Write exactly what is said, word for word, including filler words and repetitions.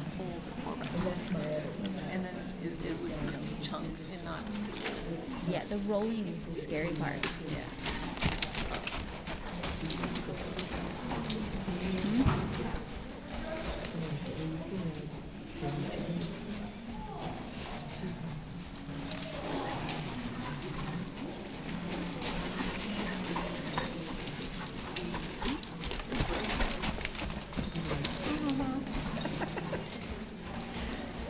unfold forward. And then it, it would, you know, chunk and not... Yeah, the rolling is the scary part. Yeah.